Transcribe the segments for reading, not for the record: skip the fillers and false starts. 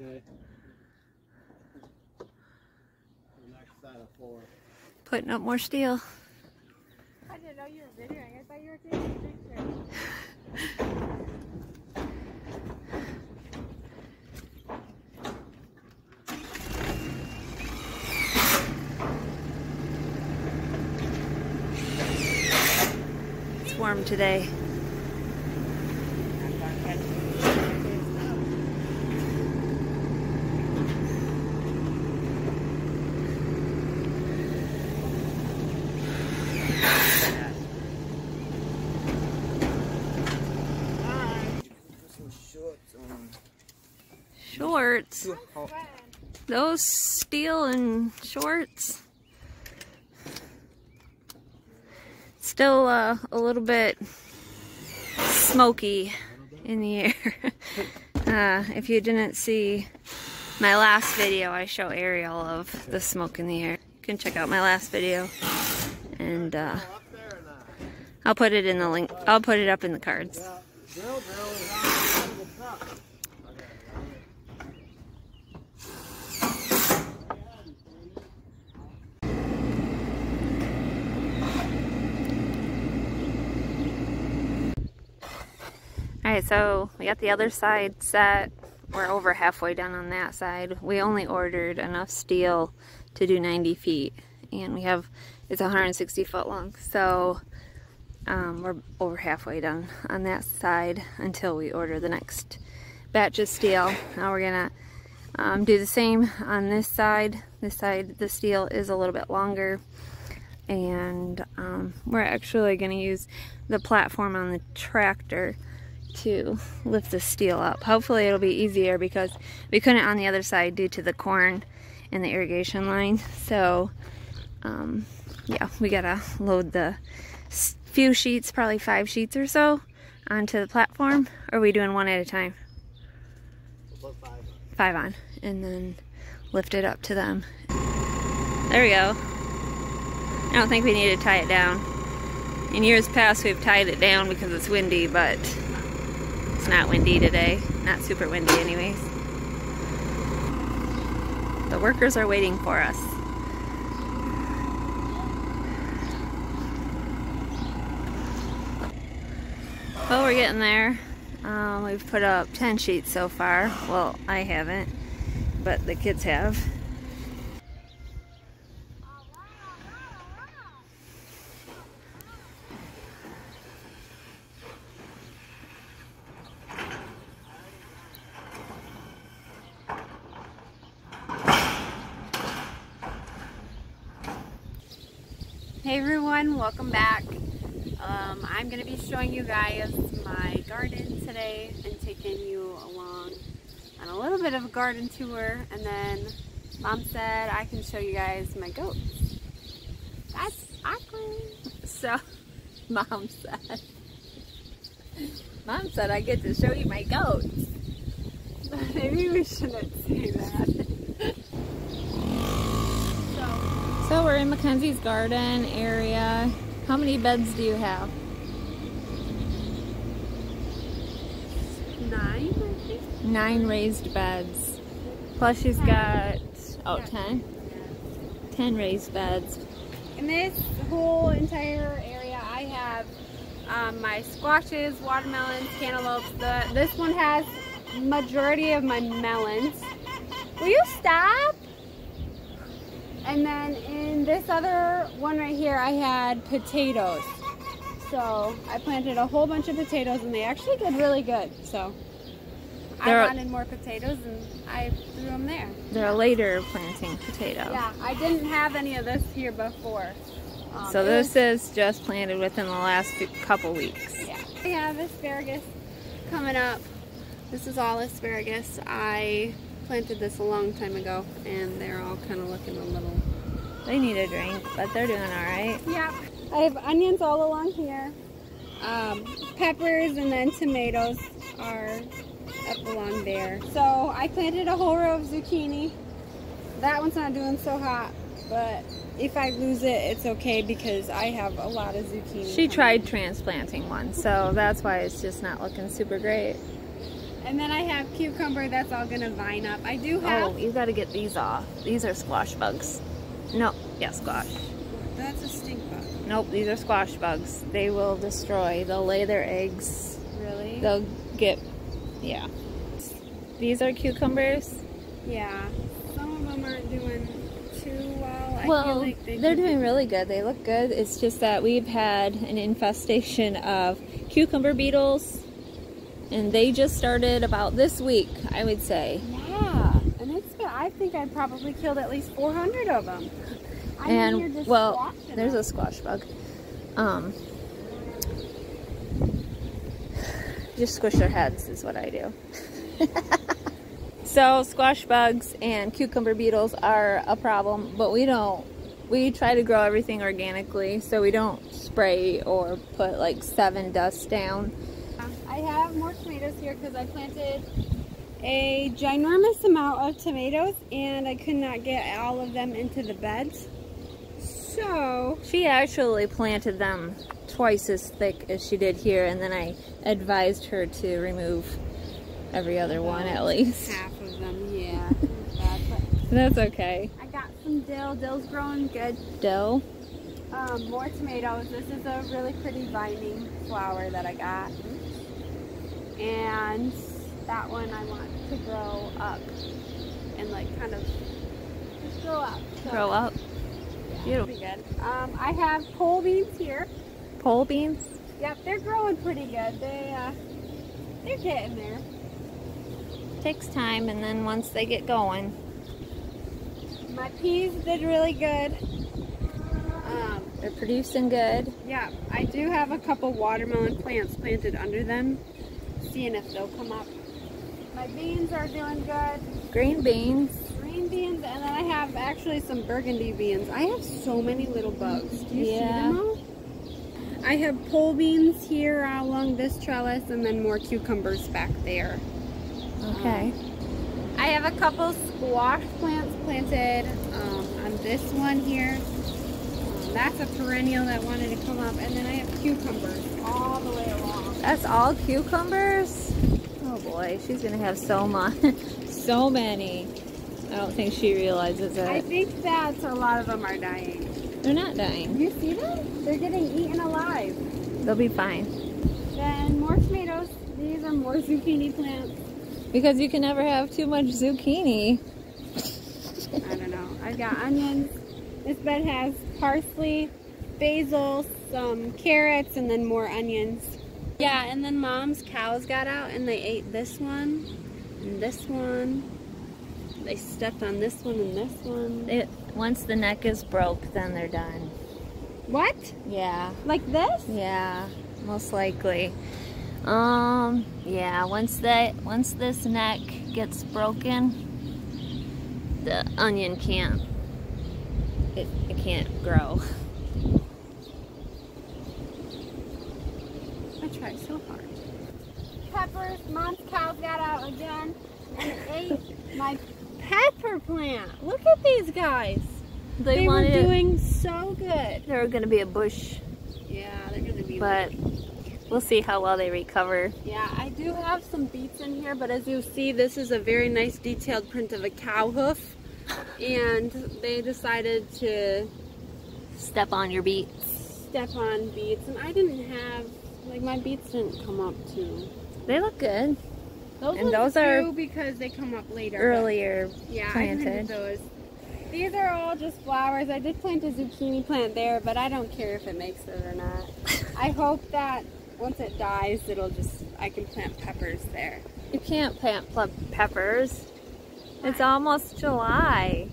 Okay. The next side of four. Putting up more steel. I didn't know you were videoing. I thought you were taking a picture. Warm today. Shorts. Those steel and shorts. Still a little bit smoky in the air. If you didn't see my last video, I show aerial of the smoke in the air. You can check out my last video, and I'll put it in the link. I'll put it up in the cards. Alright, so we got the other side set. We're over halfway down on that side. We only ordered enough steel to do 90 feet, and we have, it's 160 foot long, so we're over halfway done on that side until we order the next batch of steel. Now we're gonna do the same on this side. This side, the steel is a little bit longer, and we're actually gonna use the platform on the tractor to lift the steel up. Hopefully it'll be easier because we couldn't on the other side due to the corn and the irrigation line. So yeah, we gotta load the few sheets, probably 5 sheets or so, onto the platform. Or are we doing one at a time? We'll put five on and then lift it up to them. There we go. I don't think we need to tie it down. In years past we've tied it down because it's windy, but it's not windy today. Not super windy anyways. The workers are waiting for us. Well, we're getting there. We've put up 10 sheets so far. Well, I haven't, but the kids have. Hey everyone, welcome back. I'm going to be showing you guys my garden today and taking you along on a little bit of a garden tour, and then Mom said I can show you guys my goats. That's awkward. So Mom said I get to show you my goats. But maybe we shouldn't say that. So we're in Mackenzie's garden area. How many beds do you have? 9, I think. 9 raised beds. Plus she's got, oh, 10? 10 raised beds. In this whole entire area I have my squashes, watermelons, cantaloupes. This one has majority of my melons. Will you stop? And then in this other one right here, I had potatoes. So I planted a whole bunch of potatoes, and they actually did really good. So I wanted more potatoes, and I threw them there. They're a later planting potato. Yeah, I didn't have any of this here before. So this is just planted within the last couple weeks. Yeah, we have asparagus coming up. This is all asparagus. I planted this a long time ago, and they're all kind of looking a little, they need a drink, but they're doing all right. Yeah, I have onions all along here, peppers, and then tomatoes are up along there. So I planted a whole row of zucchini. That one's not doing so hot, but if I lose it, it's okay because I have a lot of zucchini. She tried transplanting one, so that's why it's just not looking super great. And then I have cucumber that's all gonna vine up. I do have... Oh, you gotta get these off. These are squash bugs. No, yeah, squash. That's a stink bug. Nope, these are squash bugs. They will destroy. They'll lay their eggs. Really? They'll get... Yeah. These are cucumbers? Yeah. Some of them aren't doing too well. I feel like they're doing really good. They look good. It's just that we've had an infestation of cucumber beetles. And they just started about this week, I would say. Yeah. And it's been, I think I probably killed at least 400 of them. And, well, there's a squash bug. Just squish their heads is what I do. So squash bugs and cucumber beetles are a problem, but we try to grow everything organically, so we don't spray or put like 7 dusts down. I have more tomatoes here because I planted a ginormous amount of tomatoes and I could not get all of them into the beds. So she actually planted them twice as thick as she did here, and then I advised her to remove every other one at least. Half of them, yeah. Bad, but that's okay. I got some dill. Dill's growing good. Dill? More tomatoes. This is a really pretty vining flower that I got. And that one I want to grow up and like kind of just grow up. So, grow up. Yeah, beautiful. Pretty good. I have pole beans here. Pole beans? Yep, they're growing pretty good. They're getting there. Takes time, and then once they get going. My peas did really good. They're producing good. Yeah, I do have a couple watermelon plants planted under them, seeing if they'll come up. My beans are doing good. Green beans. Green beans, and then I have actually some burgundy beans. I have so many little bugs. Do you see them all? I have pole beans here along this trellis, and then more cucumbers back there. Okay. I have a couple squash plants planted on this one here. That's a perennial that wanted to come up. And then I have cucumbers all the way along. That's all cucumbers? Oh boy, she's going to have so much. So many. I don't think she realizes it. I think that's a lot of them are dying. They're not dying. You see them? They're getting eaten alive. They'll be fine. Then more tomatoes. These are more zucchini plants. Because you can never have too much zucchini. I don't know. I've got onions. This bed has parsley, basil, some carrots, and then more onions. Yeah, and then Mom's cows got out and they ate this one and this one. They stepped on this one and this one. Once the neck is broke, then they're done. What? Yeah. Like this? Yeah, most likely. Yeah, once this neck gets broken, the onion can't. It can't grow. I tried so hard. Peppers, Mom's cows got out again and ate my pepper plant. Look at these guys. They were doing so good. They're going to be a bush. Yeah, they're going to be. But we'll see how well they recover. Yeah, I do have some beets in here, but as you see, this is a very nice detailed print of a cow hoof. And they decided to step on your beets. Step on beets. And I didn't have, like, my beets didn't come up too. They look good. Those are because they come up later. Earlier planted. Yeah, I planted those. These are all just flowers. I did plant a zucchini plant there, but I don't care if it makes it or not. I hope that once it dies, it'll just, I can plant peppers there. You can't plant peppers. It's almost July.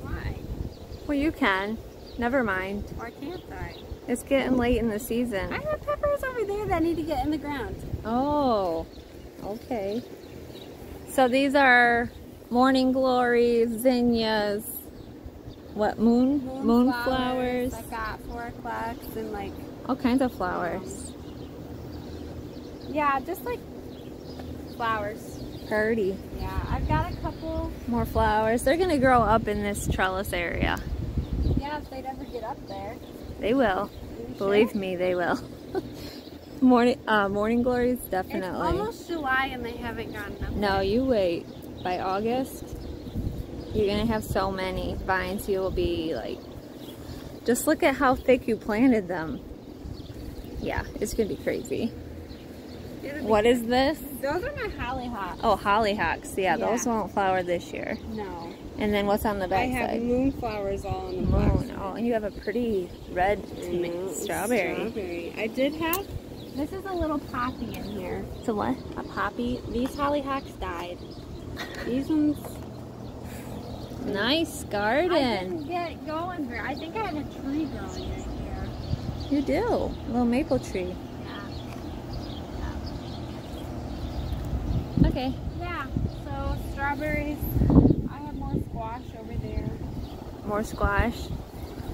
Why? Well, you can. Never mind. Why can't I? It's getting late in the season. I have peppers over there that need to get in the ground. Oh, okay. So these are morning glories, zinnias, what, moonflowers? I got 4 o'clock and like... all kinds of flowers. Yeah, just like flowers. Party. Yeah, I've got a couple more flowers. They're gonna grow up in this trellis area. Yeah, if they never get up there. They will. Believe me, they will. Morning glories, definitely. It's almost July and they haven't gotten them. No, you wait. By August, you're going to have so many vines. You will be like, just look at how thick you planted them. Yeah, it's going to be crazy. What is this? Those are my hollyhocks. Oh, hollyhocks. Yeah, those won't flower this year. No. And then what's on the back side? I have moonflowers all in the box. Oh, and you have a pretty red strawberry. I did have... This is a little poppy in here. It's a what? A poppy. These hollyhocks died. These ones... Nice garden. I didn't get going here. I think I have a tree growing right here. You do. A little maple tree. Okay. Yeah, so strawberries. I have more squash over there. More squash.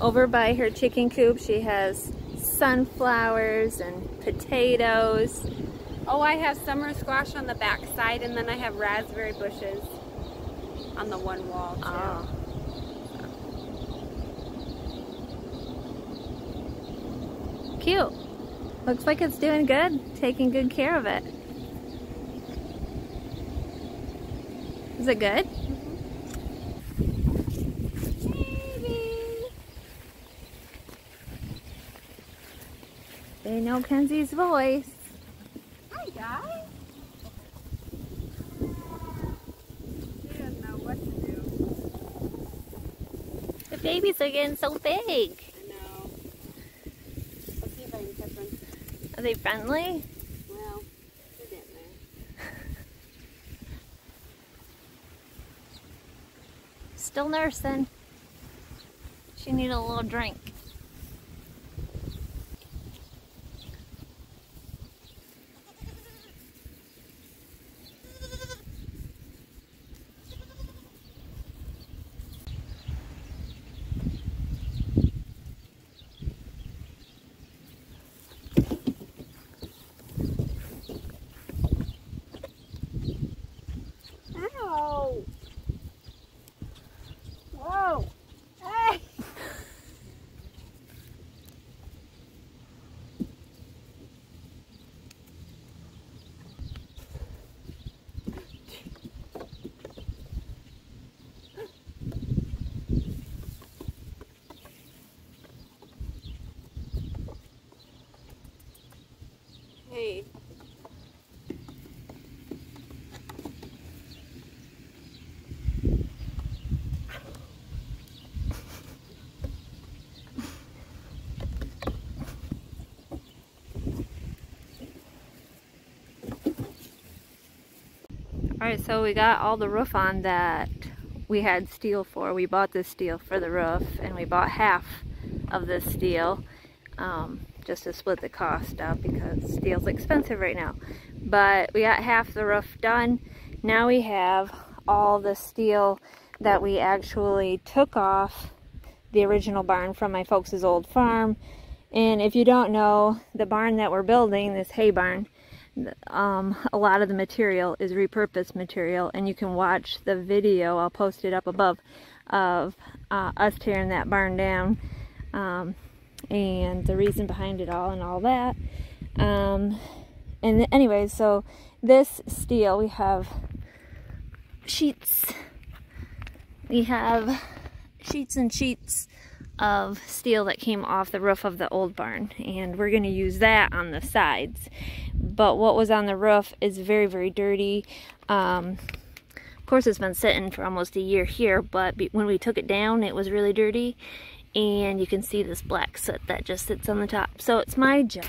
Over by her chicken coop, she has sunflowers and potatoes. Oh, I have summer squash on the back side, and then I have raspberry bushes on the one wall, too. Oh. Cute. Looks like it's doing good, taking good care of it. Is it good? Mm-hmm. Baby! They know Kenzie's voice. Hi, guys! She doesn't know what to do. The babies are getting so big. I know. Let's see if I can catch them. Are they friendly? Still nursing. She needed a little drink. Hey. Alright, so we got all the roof on that we had steel for. We bought this steel for the roof, and we bought half of this steel. Just to split the cost up because steel's expensive right now. But we got half the roof done. Now we have all the steel that we actually took off the original barn from my folks' old farm. And if you don't know, the barn that we're building, this hay barn, a lot of the material is repurposed material, and you can watch the video, I'll post it up above, of us tearing that barn down. And the reason behind it all and all that. And anyway, so this steel, we have sheets. We have sheets and sheets of steel that came off the roof of the old barn. And we're going to use that on the sides. But what was on the roof is very, very dirty. Of course, it's been sitting for almost a year here, but when we took it down, it was really dirty. And you can see this black soot that just sits on the top. So it's my job.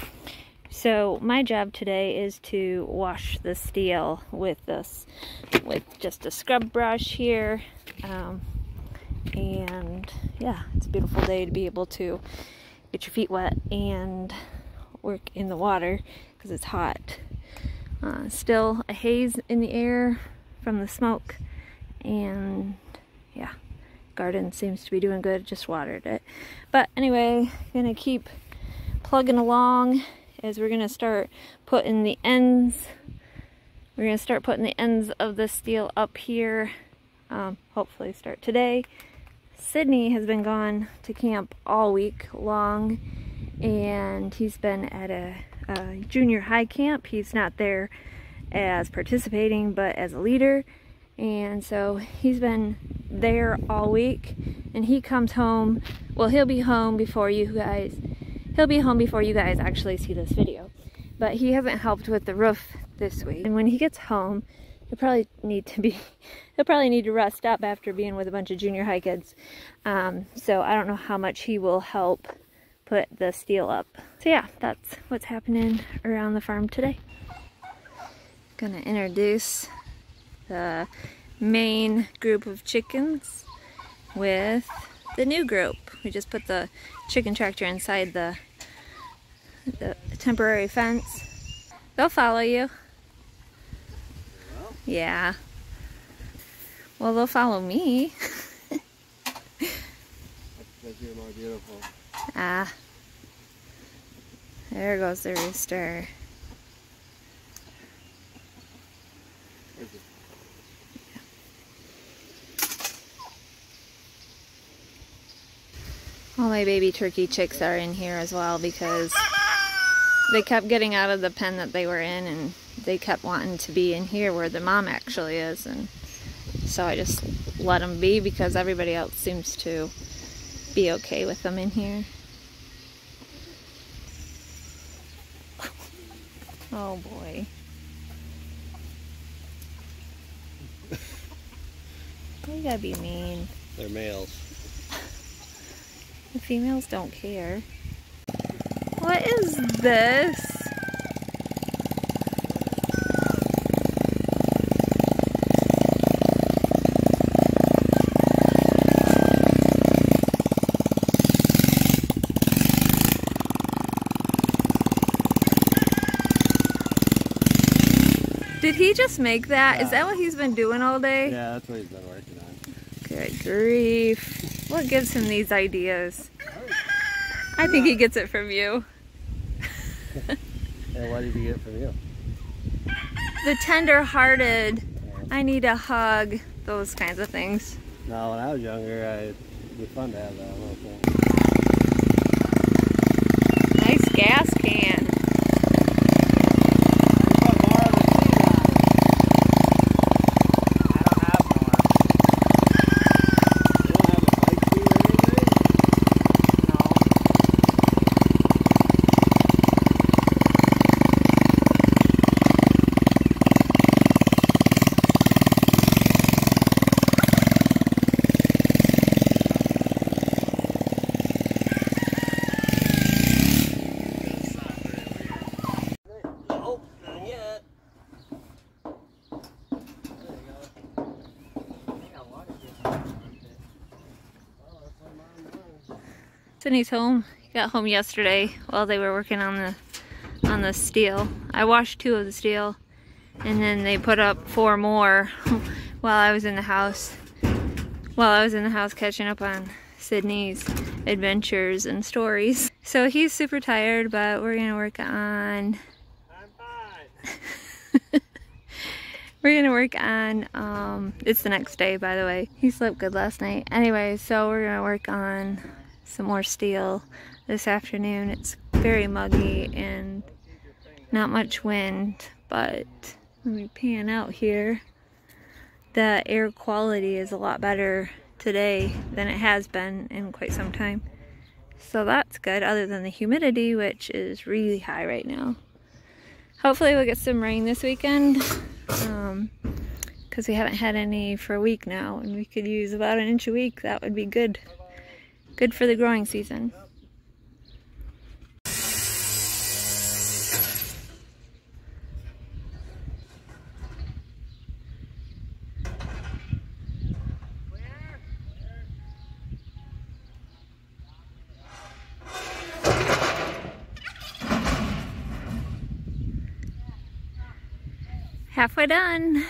So my job today is to wash the steel with just a scrub brush here. And yeah, it's a beautiful day to be able to get your feet wet and work in the water because it's hot. Still a haze in the air from the smoke, and yeah. Garden seems to be doing good, just watered it. But anyway, gonna keep plugging along as we're gonna start putting the ends. We're gonna start putting the ends of the steel up here. Hopefully start today. Sydney has been gone to camp all week long, and he's been at a junior high camp. He's not there as participating, but as a leader. And so he's been there all week, and he comes home. Well, he'll be home before you guys actually see this video. But he hasn't helped with the roof this week. And when he gets home, he'll probably need to rest up after being with a bunch of junior high kids. So I don't know how much he will help put the steel up. So yeah, that's what's happening around the farm today. Gonna introduce the main group of chickens with the new group. We just put the chicken tractor inside the temporary fence. They'll follow you. Yeah. Well, they'll follow me. Because you're more beautiful. Ah. There goes the rooster. Where's it? Yeah. All my baby turkey chicks are in here as well because they kept getting out of the pen that they were in, and they kept wanting to be in here where the mom actually is, and so I just let them be because everybody else seems to be okay with them in here. Oh boy. You gotta be mean. They're males. The females don't care. What is this? Did he just make that? Yeah. Is that what he's been doing all day? Yeah, that's what he's been working on. Good grief. What gives him these ideas? I think he gets it from you. And what did he get from you? The tender-hearted, I need a hug, those kinds of things. No, when I was younger, it'd be fun to have that little thing. Nice gas can. And he's home. He got home yesterday while they were working on the steel. I washed 2 of the steel, and then they put up 4 more while I was in the house. While I was in the house catching up on Sydney's adventures and stories. So he's super tired, but we're gonna work on. We're gonna work on, it's the next day, by the way. He slept good last night. Anyway, so we're gonna work on some more steel this afternoon. It's very muggy and not much wind, but let me pan out here. The air quality is a lot better today than it has been in quite some time. So that's good, other than the humidity, which is really high right now. Hopefully we'll get some rain this weekend, because we haven't had any for a week now, and we could use about an inch a week. That would be good. Good for the growing season. Halfway done.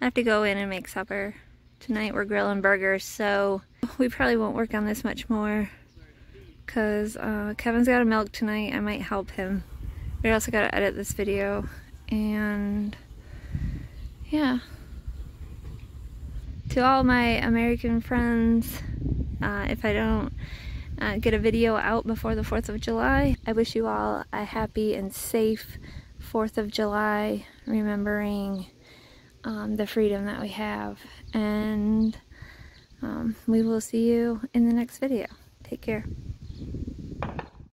I have to go in and make supper. Tonight we're grilling burgers, so we probably won't work on this much more because Kevin's got to milk tonight. I might help him. We also got to edit this video, and yeah. To all my American friends, if I don't get a video out before the 4th of July. I wish you all a happy and safe 4th of July, remembering the freedom that we have. And we will see you in the next video. Take care.